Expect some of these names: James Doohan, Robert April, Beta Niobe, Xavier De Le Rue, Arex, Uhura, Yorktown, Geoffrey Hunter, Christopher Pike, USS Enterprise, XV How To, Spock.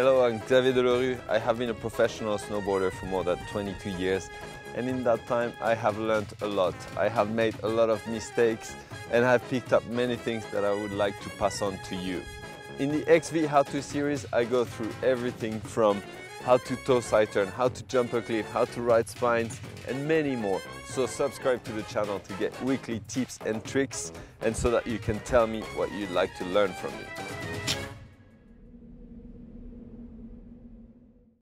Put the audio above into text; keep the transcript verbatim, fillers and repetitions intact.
Hello, I'm Xavier De Le Rue. I have been a professional snowboarder for more than twenty-two years, and in that time I have learned a lot. I have made a lot of mistakes and have picked up many things that I would like to pass on to you. In the X V How To series I go through everything from how to toe side turn, how to jump a cliff, how to ride spines and many more. So subscribe to the channel to get weekly tips and tricks and so that you can tell me what you'd like to learn from me.